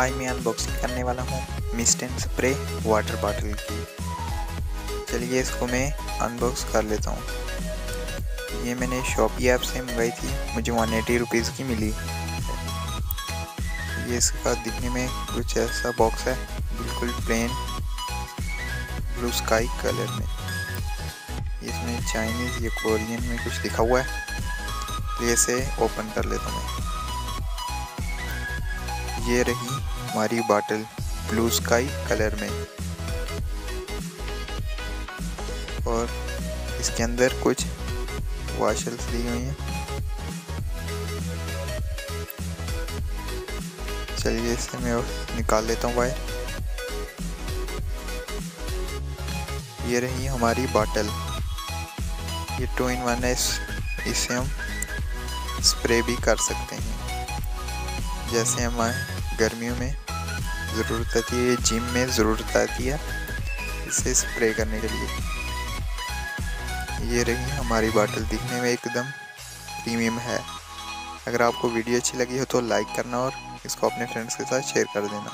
आज मैं अनबॉक्सिंग करने वाला हूँ mist and spray water bottle की। चलिए इसको मैं अनबॉक्स कर लेता हूँ। ये मैंने शॉपी ऐप से मंगाई थी, मुझे 180 रुपीज़ की मिली। ये इसका दिखने में कुछ ऐसा बॉक्स है, बिल्कुल प्लेन ब्लू स्काई कलर में। इसमें चाइनीज़ या कोरियन में कुछ लिखा हुआ है। ये इसे ओपन कर लेता हूँ। ये रही हमारी बॉटल ब्लू स्काई कलर में, और इसके अंदर कुछ वॉशल्स दी हुई हैं। चलिए इसे मैं निकाल लेता हूँ बाहर। ये रही हमारी बॉटल। ये 2 in 1 है, इससे हम स्प्रे भी कर सकते हैं। जैसे हमारे गर्मियों में ज़रूरत आती है, जिम में ज़रूरत आती है इसे स्प्रे करने के लिए। ये रही हमारी बॉटल, दिखने में एकदम प्रीमियम है। अगर आपको वीडियो अच्छी लगी हो तो लाइक करना और इसको अपने फ्रेंड्स के साथ शेयर कर देना।